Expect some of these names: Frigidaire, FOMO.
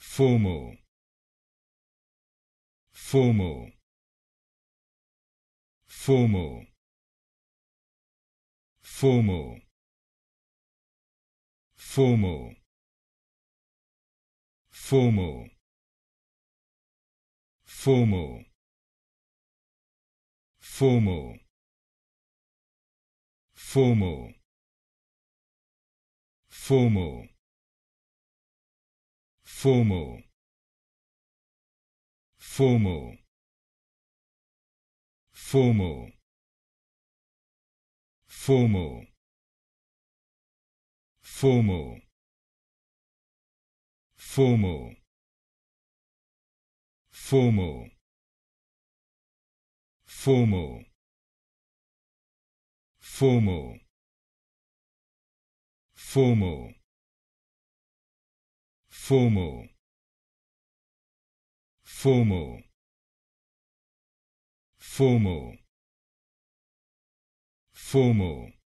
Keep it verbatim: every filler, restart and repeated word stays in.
FOMO, FOMO, FOMO, FOMO, FOMO, FOMO, FOMO, FOMO, FOMO, FOMO, FOMO, FOMO, FOMO, FOMO, FOMO, FOMO, FOMO, FOMO, FOMO, FOMO, FOMO, FOMO, FOMO, FOMO.